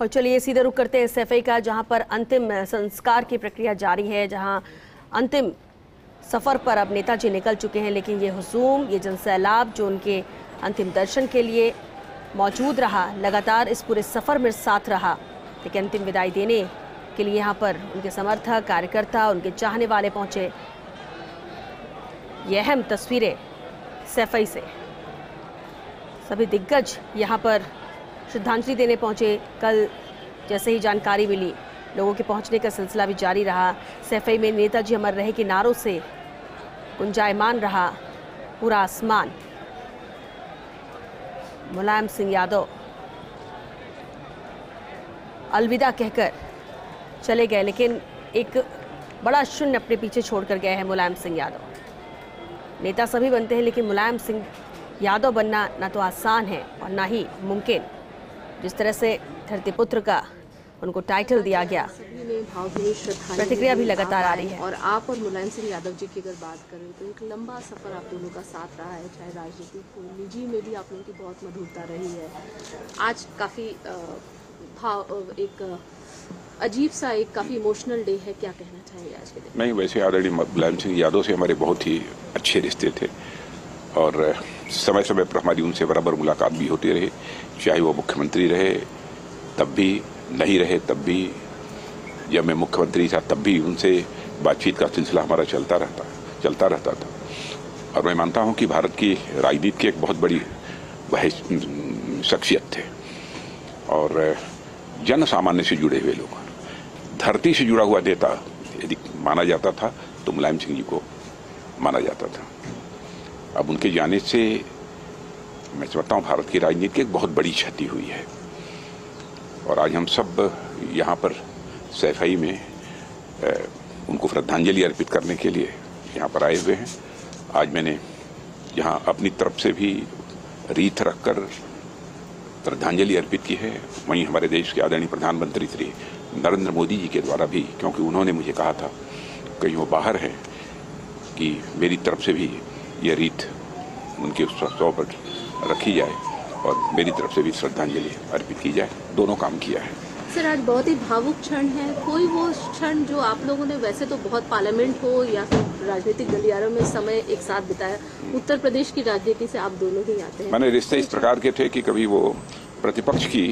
और चलिए सीधे रुख करते हैं सैफई का, जहां पर अंतिम संस्कार की प्रक्रिया जारी है, जहां अंतिम सफ़र पर अब नेताजी निकल चुके हैं। लेकिन ये हुजूम, ये जनसैलाब जो उनके अंतिम दर्शन के लिए मौजूद रहा, लगातार इस पूरे सफ़र में साथ रहा। लेकिन अंतिम विदाई देने के लिए यहाँ पर उनके समर्थक, कार्यकर्ता, उनके चाहने वाले पहुँचे। ये अहम तस्वीरें सैफई से, सभी दिग्गज यहाँ पर श्रद्धांजलि देने पहुँचे। कल जैसे ही जानकारी मिली, लोगों के पहुँचने का सिलसिला भी जारी रहा। सैफई में नेताजी अमर रहे के नारों से गुंजायमान रहा पूरा आसमान। मुलायम सिंह यादव अलविदा कहकर चले गए, लेकिन एक बड़ा शून्य अपने पीछे छोड़कर गए हैं मुलायम सिंह यादव। नेता सभी बनते हैं, लेकिन मुलायम सिंह यादव बनना ना तो आसान है और ना ही मुमकिन। जिस तरह से धरतीपुत्र का उनको टाइटल दिया गया, प्रतिक्रिया भी लगातार आ रही है। और आप और मुलायम सिंह यादव जी की अगर बात करें तो एक लंबा सफर आप दोनों का साथ रहा है, चाहे राजनीतिक हो, निजी में भी आप लोगों की बहुत मधुरता रही है। आज काफी एक अजीब सा, एक काफी इमोशनल डे है, क्या कहना चाहिए आज के दिन? नहीं, वैसे ऑलरेडी मुलायम सिंह यादव से हमारे बहुत ही अच्छे रिश्ते थे और समय समय पर हमारी उनसे बराबर मुलाकात भी होती रही, चाहे वो मुख्यमंत्री रहे तब भी, नहीं रहे तब भी, जब मैं मुख्यमंत्री था तब भी उनसे बातचीत का सिलसिला हमारा चलता रहता था। और मैं मानता हूं कि भारत की राजनीति की एक बहुत बड़ी शख्सियत थे और जन सामान्य से जुड़े हुए लोग, धरती से जुड़ा हुआ नेता यदि माना जाता था तो मुलायम सिंह जी को माना जाता था। अब उनके जाने से मैं समझता हूँ भारत की राजनीति की एक बहुत बड़ी क्षति हुई है और आज हम सब यहाँ पर सैफई में उनको श्रद्धांजलि अर्पित करने के लिए यहाँ पर आए हुए हैं। आज मैंने यहाँ अपनी तरफ से भी रीत रखकर श्रद्धांजलि अर्पित की है। वहीं हमारे देश के आदरणीय प्रधानमंत्री श्री नरेंद्र मोदी जी के द्वारा भी, क्योंकि उन्होंने मुझे कहा था कहीं वो बाहर हैं, कि मेरी तरफ से भी ये रीत उनके उत्सव पर रखी जाए और मेरी तरफ से भी श्रद्धांजलि अर्पित की जाए। दोनों काम किया है। सर, आज बहुत ही भावुक क्षण है, कोई वो क्षण जो आप लोगों ने, वैसे तो बहुत पार्लियामेंट हो या फिर राजनीतिक गलियारों में समय एक साथ बिताया, उत्तर प्रदेश की राजनीति से आप दोनों ही आते हैं। मैंने रिश्ते इस प्रकार के थे कि कभी वो प्रतिपक्ष की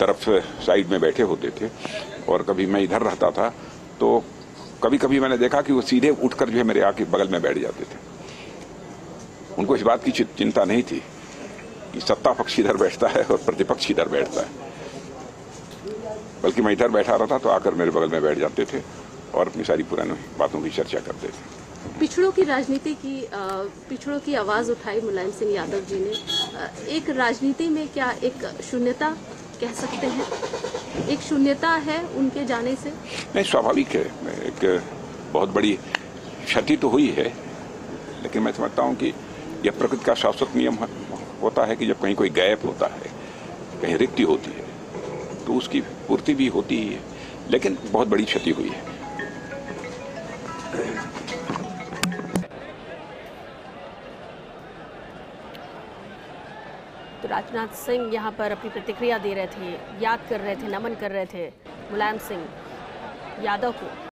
तरफ साइड में बैठे होते थे और कभी मैं इधर रहता था, तो कभी कभी मैंने देखा कि वो सीधे उठकर जो है मेरे आके बगल में बैठ जाते थे। उनको इस बात की चिंता नहीं थी कि सत्ता पक्ष इधर बैठता है और प्रतिपक्ष इधर बैठता है, बल्कि मैं इधर बैठा रहता तो आकर मेरे बगल में बैठ जाते थे और अपनी सारी पुरानी बातों की चर्चा करते थे। पिछड़ों की राजनीति की, पिछड़ों की आवाज़ उठाई मुलायम सिंह यादव जी ने। एक राजनीति में क्या एक शून्यता कह सकते हैं, एक शून्यता है उनके जाने से? नहीं, स्वाभाविक है, एक बहुत बड़ी क्षति तो हुई है, लेकिन मैं समझता हूँ कि यह प्रकृति का शाश्वत नियम होता है कि जब कहीं कोई गैप होता है, कहीं रिक्ति होती है, तो उसकी पूर्ति भी होती ही है, लेकिन बहुत बड़ी क्षति हुई है। तो राजनाथ सिंह यहाँ पर अपनी प्रतिक्रिया दे रहे थे, याद कर रहे थे, नमन कर रहे थे मुलायम सिंह यादव को।